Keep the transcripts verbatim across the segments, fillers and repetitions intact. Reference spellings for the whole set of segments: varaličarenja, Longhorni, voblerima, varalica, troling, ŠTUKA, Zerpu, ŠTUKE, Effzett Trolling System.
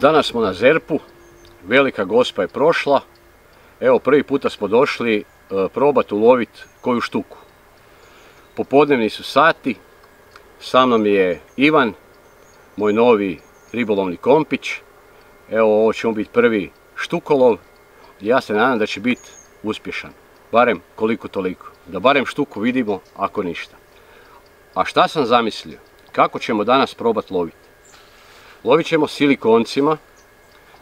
Danas smo na Zerpu, Velika Gospa je prošla, evo prvi puta smo došli probat uloviti koju štuku. Popodnevni su sati, sa mnom je Ivan, moj novi ribolovni kompić. Evo ovo će mu biti prvi štukolov i ja se nadam da će biti uspješan, barem koliko toliko, da barem štuku vidimo ako ništa. A šta sam zamislio, kako ćemo danas probat loviti? Lovit ćemo silikoncima,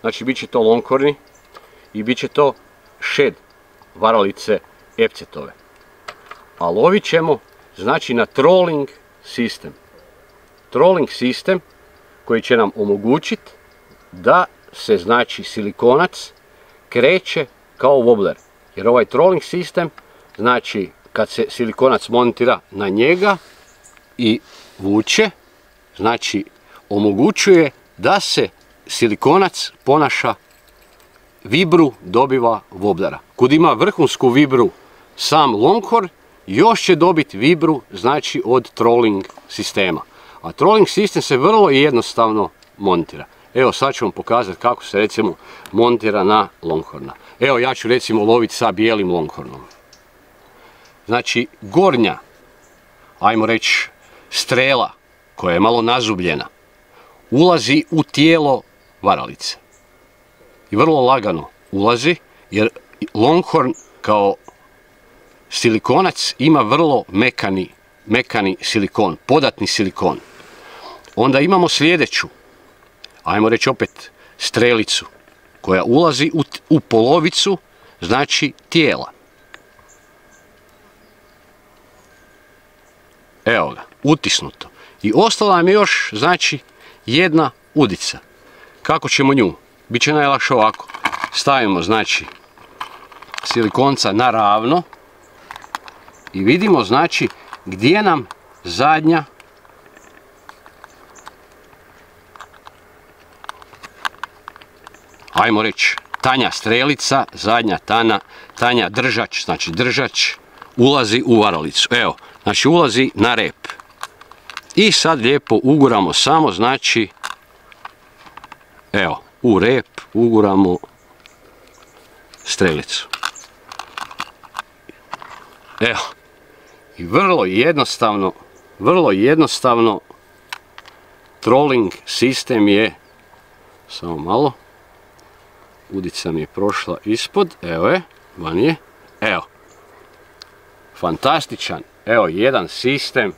znači bit će to Longhorni i bit će to shed varalice Effzettove. A lovit ćemo znači na trolling sistem. Trolling sistem koji će nam omogućiti da se znači silikonac kreće kao wobbler. Jer ovaj trolling sistem znači kad se silikonac montira na njega i vuče, znači omogućuje da se silikonac ponaša, vibru dobiva voblera. Kud ima vrhunsku vibru sam Longhorn, još će dobiti vibru znači od trolling sistema. A trolling sistem se vrlo jednostavno montira. Evo sad ću vam pokazati kako se recimo montira na Longhorna. Evo ja ću recimo loviti sa bijelim Longhornom. Znači gornja, ajmo reći strela koja je malo nazubljena, ulazi u tijelo varalice. I vrlo lagano ulazi, jer Longhorn kao silikonac ima vrlo mekani, mekani silikon, podatni silikon. Onda imamo sljedeću, ajmo reći opet strelicu, koja ulazi u, u polovicu, znači tijela. Evo ga, utisnuto. I ostala nam je još, znači, jedna udica. Kako ćemo nju? Biće najlakše ovako. Stavimo znači silikonca na ravno i vidimo znači gdje nam zadnja ajmo reći tanja strelica, zadnja tana, tanja držač, znači držač ulazi u varalicu. Evo, znači ulazi na rep. I sad lijepo uguramo samo, znači, evo, u rep uguramo strelicu. Evo, i vrlo jednostavno, vrlo jednostavno, trolling sistem je, samo malo, udica mi je prošla ispod, evo je, van je, evo, fantastičan, evo, jedan sistem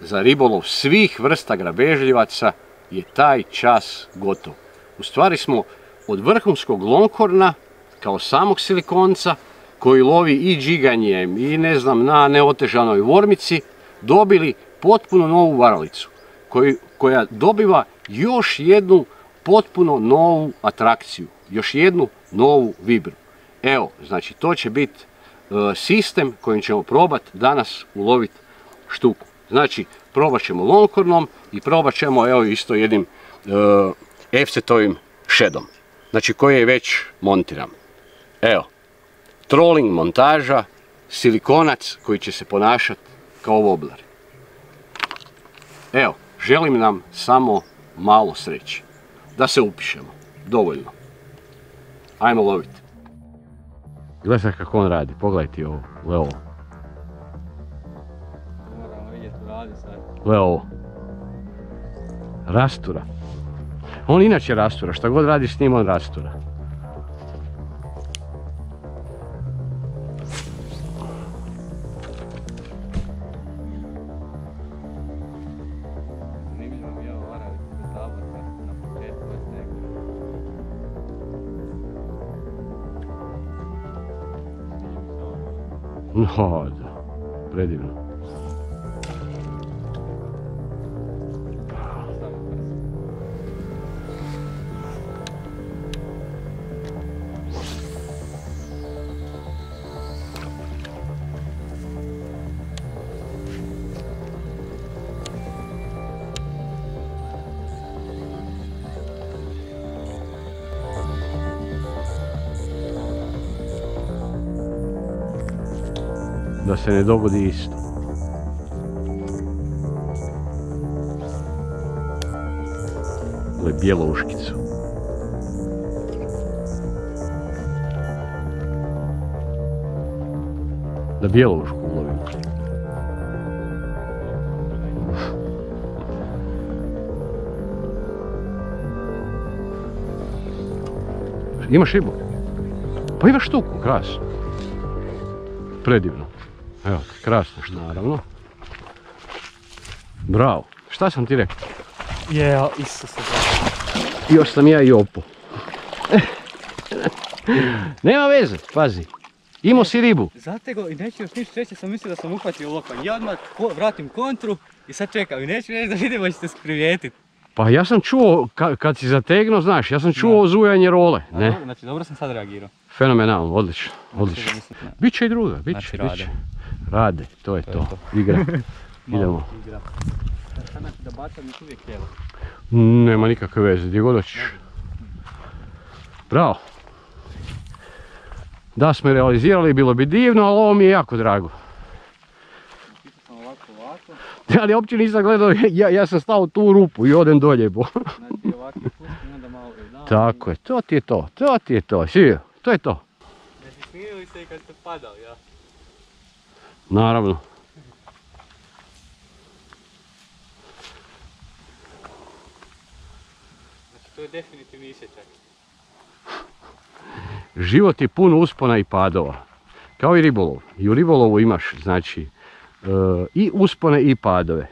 za ribolov svih vrsta grabežljivaca je taj čas gotov. U stvari smo od vrhunskog Longhorna kao samog silikonca koji lovi i džiganjem i ne znam na neotežanoj vormici dobili potpuno novu varalicu koju, koja dobiva još jednu potpuno novu atrakciju, još jednu novu vibru. Evo, znači to će biti e, sistem kojim ćemo probati danas uloviti štuku. Znači, probat ćemo Longhornom i probat ćemo evo isto jednim e, Effzettovim shedom. Znači, koji je već montiram. Evo, trolling montaža, silikonac koji će se ponašati kao wobbler. Evo, želim nam samo malo sreće. Da se upišemo, dovoljno. Ajmo loviti. Gledaj kako on radi, pogledajte ovo, levo. Gle ovo, rastura. On inače rastura, šta god radi s njim on rastura. No, da, predivno. da se ne dogodi isto. To je bijelo uškicu. Da bijelo ušku ulovimo. Imaš ribu? Pa imaš štuku, krasno. Predivno. Evo, krasno štuka. Naravno. Bravo. Šta sam ti rekao? Jeo, Isuse. Još sam ja i opo. Nema veze, pazi. Imao si ribu. Zatego i neću još ništa reći, sam mislio da sam uhvatio lopanj. Ja odmah vratim kontru i sad čekam i neću reći da vidimo ćete se privijetiti. Pa ja sam čuo, kad si zategnuo, znaš, ja sam čuo zujanje role, ne? Znači, dobro sam sad reagirao. Fenomenalno, odlično, odlično. Biće i druga, biće, biće. Rade, to je to, igra. Idemo. Šta znači da bacam još uvijek tijelo? Nema nikakve veze, gdje god doćiš. Bravo. Da smo realizirali, bilo bi divno, ali ovo mi je jako drago. Ali uopće nisam gledao, ja sam stao tu u rupu i odem dolje. Znači ovakvi pusti, onda malo gledam. Tako je, to ti je to, to ti je to, svi, to je to. Da si smijeli se i kad ste padali, ja? Naravno. Znači to je definitivni isječak. Život je pun uspona i padova. Kao i ribolov. I u ribolovu imaš, znači, i uspone i padove.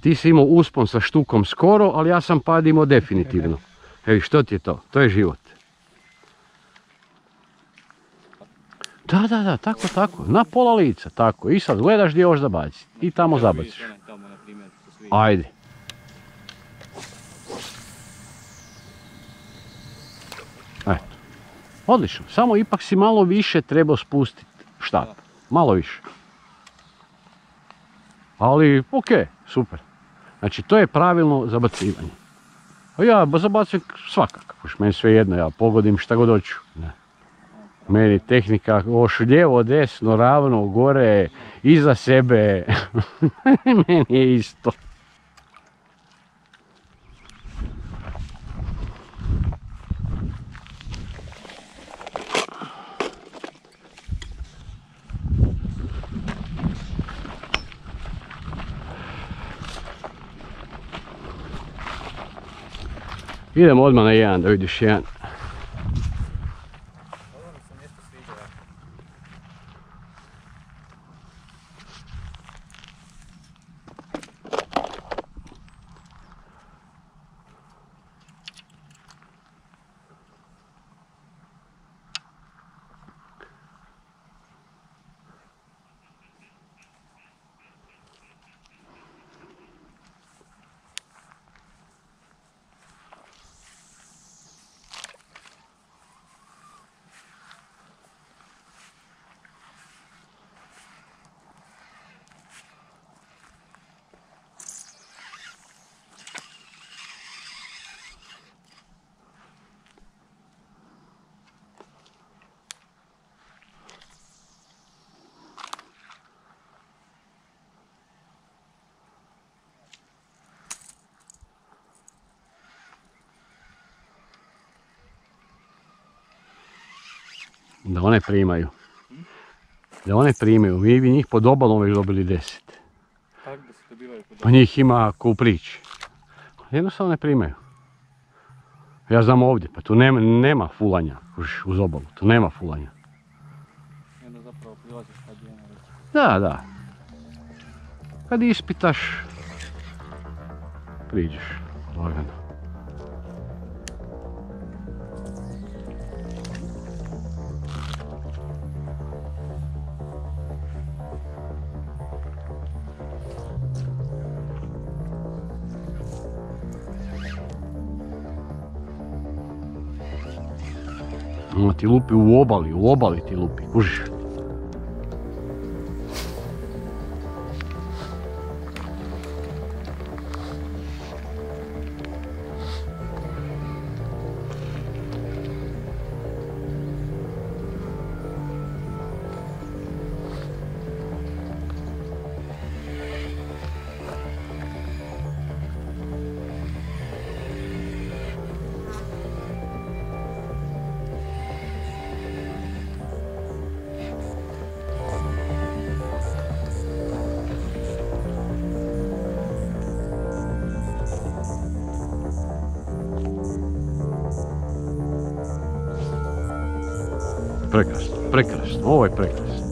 Ti si imao uspon sa štukom skoro, ali ja sam pad imao definitivno. Evi, što ti je to? To je život. Da, da, da, tako, tako. Na pola lica, tako. I sad gledaš gdje još da baciš. I tamo zabaciš. Ajde. Eto. Odlično. Samo ipak si malo više trebao spustiti štap. Malo više. Ali, ok, super. Znači, to je pravilno zabacivanje. A ja zabacujem svakako. Meni sve jedno, ja pogodim šta god hoću. Meni tehnika, oš lijevo, desno, ravno, gore, iza sebe. Meni je isto. Idemo odmah na jedan, da vidiš jedan. Ovo mi se nešto sviđa. Da one primaju. Da one primaju. Mi bi njih pod obalom već dobili deset. Tako da se dobivaju pod obalom? Pa njih ima ko u priči. Jednostavno ne primaju. Ja znam ovdje, pa tu nema fulanja uz obalu. Tu nema fulanja. I onda zapravo prilaziš kad je jedna reći. Da, da. Kad ispitaš, priđeš lagano. Ono ti lupi u obali, u obali ti lupi, kužiš. prekrasno, prekrasno, ovo je prekrasno.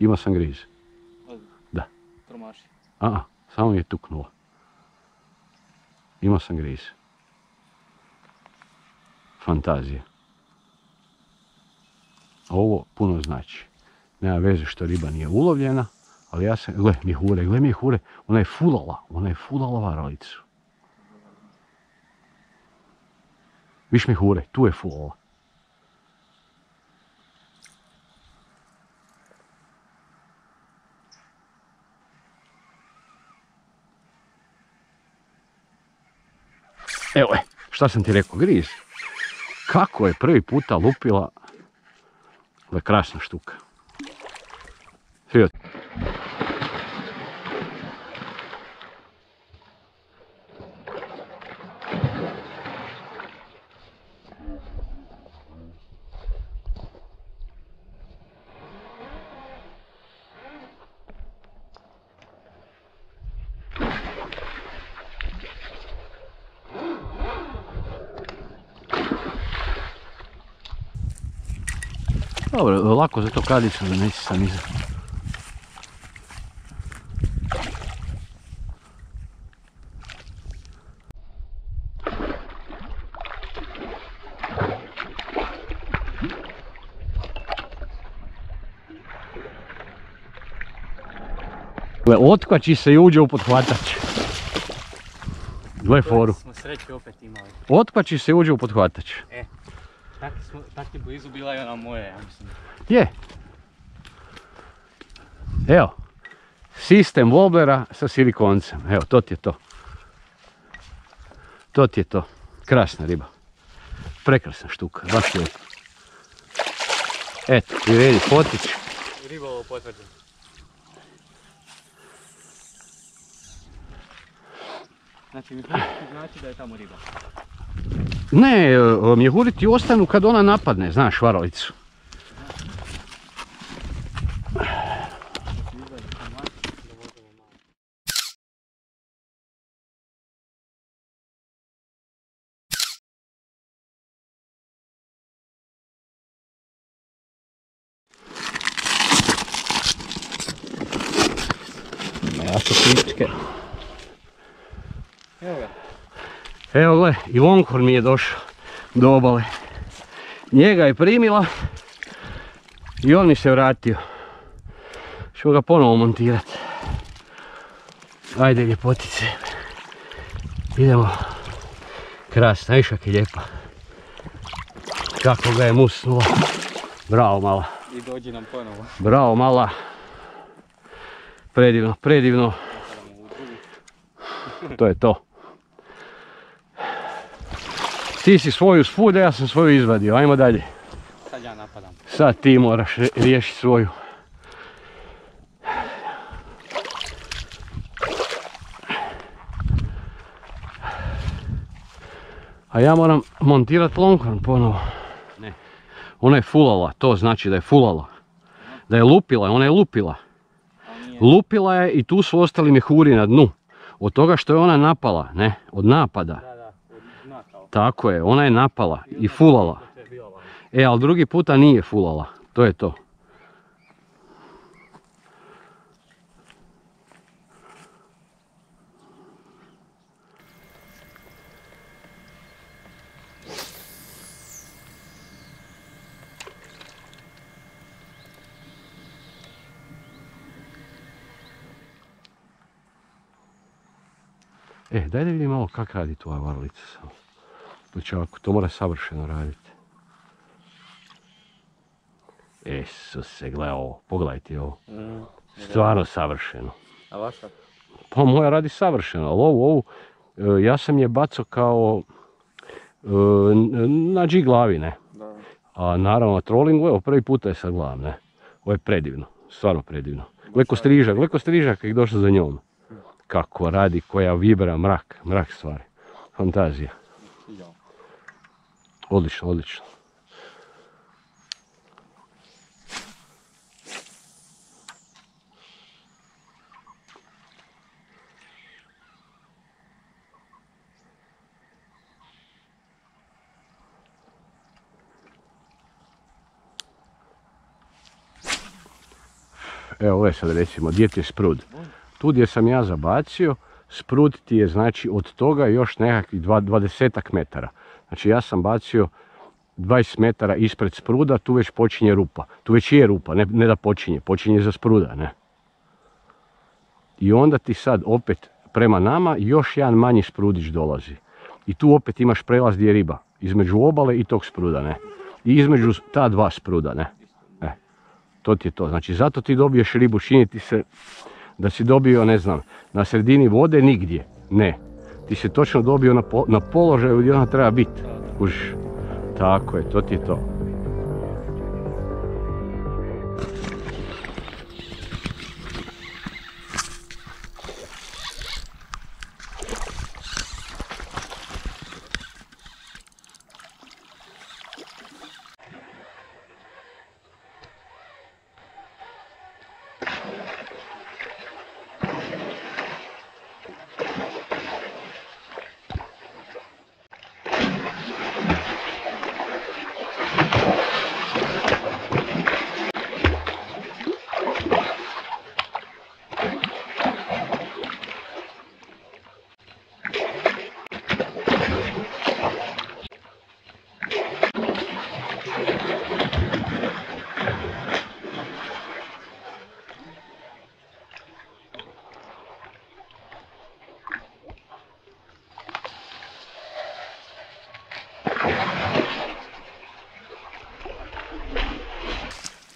Ima sam grize. Da. Promaši. A, samo mi je tuknulo. Ima sam grize. Fantazija. Ovo puno znači. Nema veze što riba nije ulovljena, ali ja sam... Gle, mihure, gle mihure. Ona je fulala, ona je fulala varalicu. Viš mihure, tu je fulala. Evo je, šta sam ti rekao, griz. Kako je prvi puta lupila da krasna štuka. Svijet. Dobro, lako za to kadicu da neći sam iza. Gle, otkvači se i uđe u pothvatač. Gle foru. Otkvači se i uđe u pothvatač. Tak je blizu bila i ona moja, ja mislim. Je. Evo, sistem woblera sa silikoncem. Evo, to ti je to. To ti je to. Krasna riba. Prekrasna štuka, baš lijepo. Eto, i redi potić. Ribolov potvrđen. Znači, mi znači da je tamo riba. Ne, mjehuri ti ostanu kad ona napadne, znaš, varalicu. Ja su kličke. Evo ga. Evo gle, i Longhorn mi je došao do obale. Njega je primila i on mi se vratio. Što ga ponovo montirati. Ajde ljepotice. Idemo. Krasna, viš kak je lijepa. Kako ga je musnulo. Bravo mala. I dođi nam ponovo. Bravo mala. Predivno, predivno. To je to. Ti si svoju svuda, ja sam svoju izvadio, ajmo dalje. Sad ja napadam. Sad ti moraš riješiti svoju. A ja moram montirati Longhorn ponovo. Ne. Ona je fulala, to znači da je fulala. Da je lupila, ona je lupila. Lupila je i tu su ostali mjehuri na dnu. Od toga što je ona napala, ne, od napada. Tako je, ona je napala i fulala. E, ali drugi puta nije fulala. To je to. E, daj da vidim malo kak radi tvoja varalica samo. Čaku, to mora savršeno raditi. Esuse, gle ovo, pogledajte ovo. Stvarno savršeno. A vaša? Pa moja radi savršeno, ali ovu, ovu, ja sam je bacao kao na džiglavi, ne? A naravno na trollingu, evo prvi puta je sad glavam, ne? Ovo je predivno, stvarno predivno. Gle ko strižak, gle ko strižak je došao za njom. kako radi, koja vibra, mrak, mrak stvari, fantazija. Odlično, odlično. Evo ovo je sad recimo, gdje ti je sprud? Tu gdje sam ja zabacio, sprud ti je znači od toga još nekakvih dvadesetak metara. Znači ja sam bacio dvadeset metara ispred spruda, tu već počinje rupa. Tu već je rupa, ne, ne da počinje, počinje za spruda, ne? I onda ti sad opet prema nama još jedan manji sprudić dolazi. I tu opet imaš prelaz gdje je riba. Između obale i tog spruda, ne? I između ta dva spruda, ne? E, to ti je to. Znači zato ti dobiješ ribu, čini ti se da si dobio, ne znam, na sredini vode nigdje, ne. Ti se točno dobio na, po, na položaju gdje ona treba biti, kužiš. Tako je, to ti je to.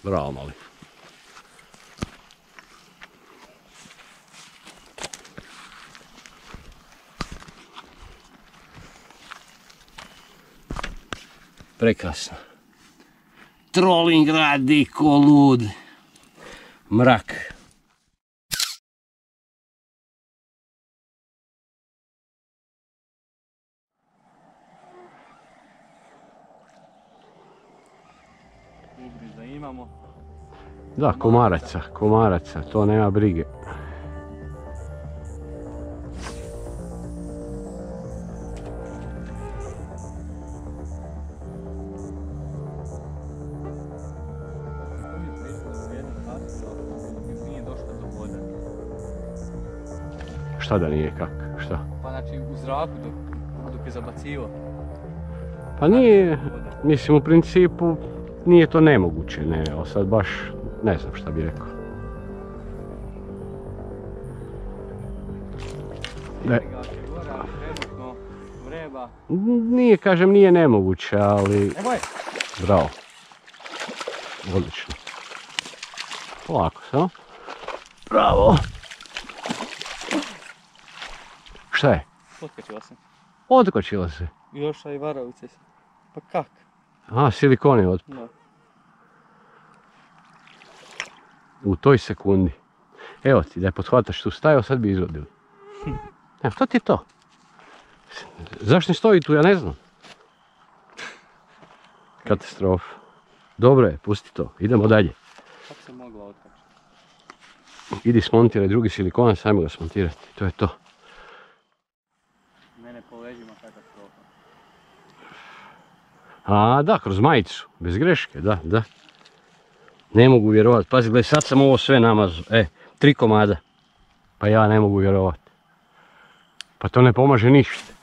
Bravo, mali. Prekrasno. Trolling radi ko lud. Mrak. Da, komaraca, komaraca, to nema brige. Šta da nije, kak, šta? Pa znači u zraku dok, dok je zabacivo. Pa nije, mislim u principu nije to nemoguće, ne, evo sad baš... Ne znam šta bi rekao. Ne. Nije, kažem, nije nemoguće, ali... Bravo. Odlično. Polako samo. Bravo. Šta je? Otkočila se. Otkočila se? Još i varavice. Pa kak? A, silikoni otpad. U toj sekundi. Evo ti, da je podhvataš tu stajao, sad bi izvadio. Evo, to ti je to. Zašto ne stoji tu, ja ne znam. Katastrofa. Dobro je, pusti to. Idemo dalje. Kako se mogla otkačiti? Idi smontiraj drugi silikon, sajmo ga smontirati. To je to. Mene po leđima katastrofa. A, da, kroz majicu. Bez greške, da, da. Ne mogu vjerovati, pazi, gledaj, sad sam ovo sve namazao, e, tri komada. Pa ja ne mogu vjerovati. Pa to ne pomaže ništa.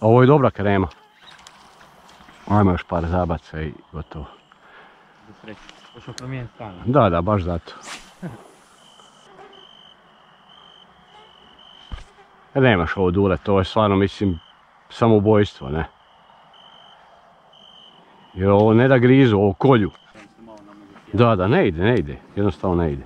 Ovo je dobra krema. Ajmo još par zabaca i gotovo. Do sreće, hoćemo promijeniti stranu. Da, da, baš zato. Nemaš ovo durat, ovo je stvarno, mislim, samoubojstvo, ne. Jer ovo ne da grizu, ovo kolju. Da, da, ne ide, ne ide, jednostavno ne ide.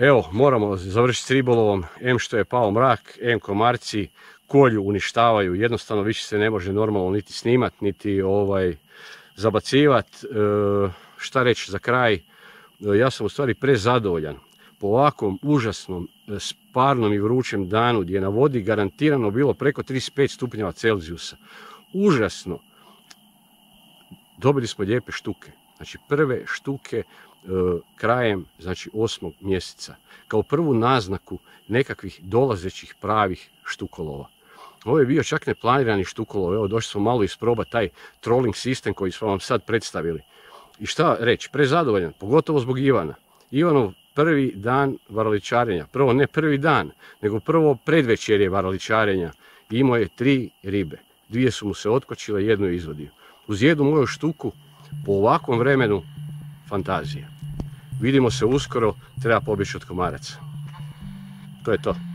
Evo, moramo završiti s ribolovom, em što je pao mrak, em komarci kolju uništavaju, jednostavno više se ne može normalno niti snimati, niti ovaj, zabacivati. E, šta reći za kraj, ja sam u stvari prezadovoljan. po ovakvom užasnom parnom i vrućem danu gdje je na vodi garantirano bilo preko trideset pet stupnjeva Celzijusa. Užasno. Dobili smo lijepe štuke. Znači prve štuke krajem znači osmog mjeseca. Kao prvu naznaku nekakvih dolazećih pravih štukolova. Ovo je bio čak neplanirani štukolov. Evo došli smo malo isprobati taj trolling sistem koji smo vam sad predstavili. I šta reći, prezadovoljan, pogotovo zbog Ivana. Ivanov prvi dan varaličarenja, prvo ne prvi dan, nego prvo predvečerje varaličarenja, imao je tri ribe. Dvije su mu se otkočile, jednu je izvodio. Uz jednu moju štuku, po ovakvom vremenu, fantazija. Vidimo se uskoro, treba pobjeći od komaraca. To je to.